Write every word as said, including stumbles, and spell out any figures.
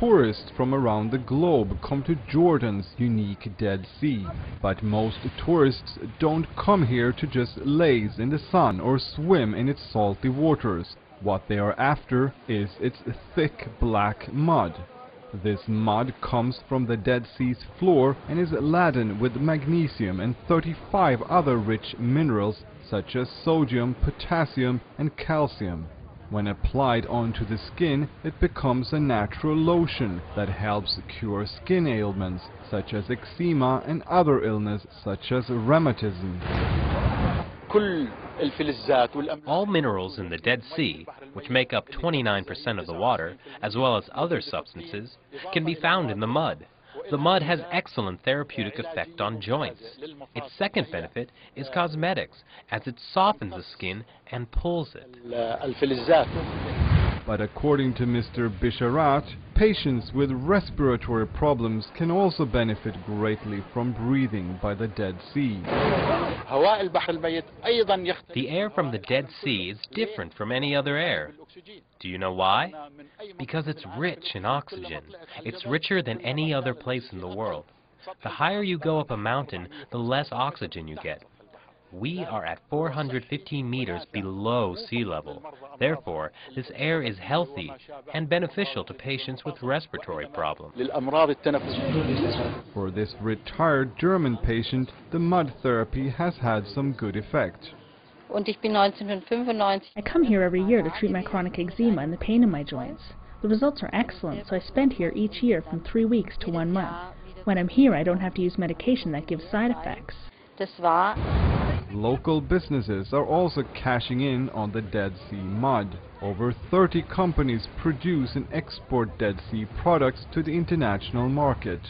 Tourists from around the globe come to Jordan's unique Dead Sea, but most tourists don't come here to just laze in the sun or swim in its salty waters. What they are after is its thick black mud. This mud comes from the Dead Sea's floor and is laden with magnesium and thirty-five other rich minerals such as sodium, potassium and calcium. When applied onto the skin, it becomes a natural lotion that helps cure skin ailments such as eczema and other illness such as rheumatism. All minerals in the Dead Sea, which make up twenty-nine percent of the water, as well as other substances, can be found in the mud. The mud has excellent therapeutic effect on joints. Its second benefit is cosmetics, as it softens the skin and pulls it. But according to Mister Bisharat, patients with respiratory problems can also benefit greatly from breathing by the Dead Sea. The air from the Dead Sea is different from any other air. Do you know why? Because it's rich in oxygen. It's richer than any other place in the world. The higher you go up a mountain, the less oxygen you get. We are at four hundred fifteen meters below sea level. Therefore, this air is healthy and beneficial to patients with respiratory problems. For this retired German patient, the mud therapy has had some good effect. I come here every year to treat my chronic eczema and the pain in my joints. The results are excellent, so I spend here each year from three weeks to one month. When I'm here, I don't have to use medication that gives side effects. Local businesses are also cashing in on the Dead Sea mud. Over thirty companies produce and export Dead Sea products to the international market.